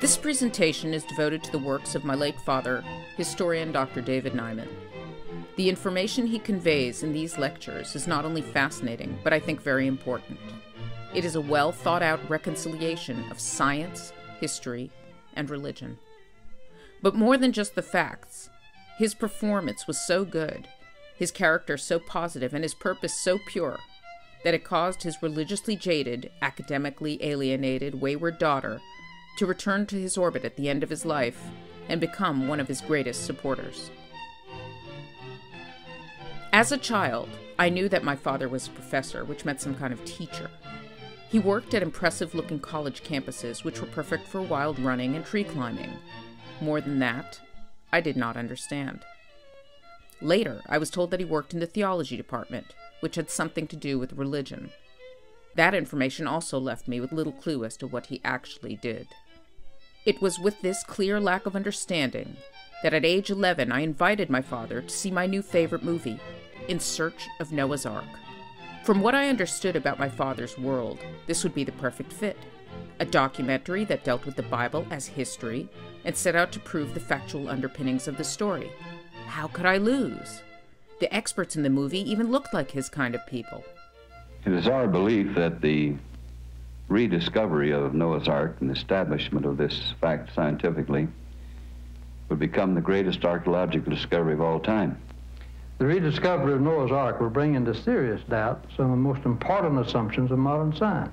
This presentation is devoted to the works of my late father, historian Dr. David Neiman. The information he conveys in these lectures is not only fascinating, but I think very important. It is a well-thought-out reconciliation of science, history, and religion. But more than just the facts, his performance was so good, his character so positive, and his purpose so pure, that it caused his religiously jaded, academically alienated, wayward daughter to return to his orbit at the end of his life and become one of his greatest supporters. As a child, I knew that my father was a professor, which meant some kind of teacher. He worked at impressive-looking college campuses, which were perfect for wild running and tree climbing. More than that, I did not understand. Later, I was told that he worked in the theology department, which had something to do with religion. That information also left me with little clue as to what he actually did. It was with this clear lack of understanding that at age 11 I invited my father to see my new favorite movie, In Search of Noah's Ark. From what I understood about my father's world, this would be the perfect fit, a documentary that dealt with the Bible as history and set out to prove the factual underpinnings of the story. How could I lose? The experts in the movie even looked like his kind of people. It is our belief that the rediscovery of Noah's Ark and the establishment of this fact scientifically would become the greatest archaeological discovery of all time. The rediscovery of Noah's Ark will bring into serious doubt some of the most important assumptions of modern science.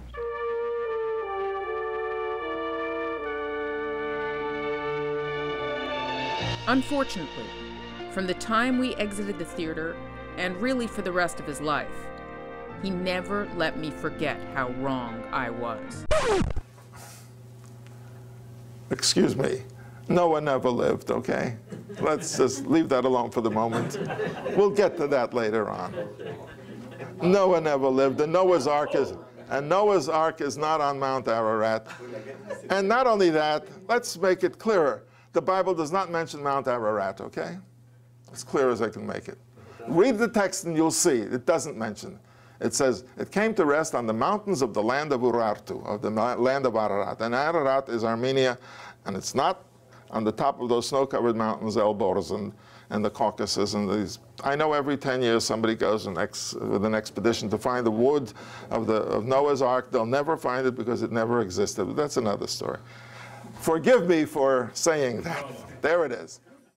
Unfortunately, from the time we exited the theater, and really for the rest of his life, he never let me forget how wrong I was. Excuse me. Noah never lived, okay? Let's just leave that alone for the moment. We'll get to that later on. Noah never lived, and Noah's Ark is not on Mount Ararat. And not only that, let's make it clearer. The Bible does not mention Mount Ararat, okay? As clear as I can make it. Read the text and you'll see. It doesn't mention it. It says, it came to rest on the mountains of the land of Urartu, of the land of Ararat. And Ararat is Armenia, and it's not on the top of those snow-covered mountains, Elbrus and the Caucasus and these. I know every 10 years somebody goes with an expedition to find the wood of Noah's Ark. They'll never find it because it never existed. But that's another story. Forgive me for saying that. There it is.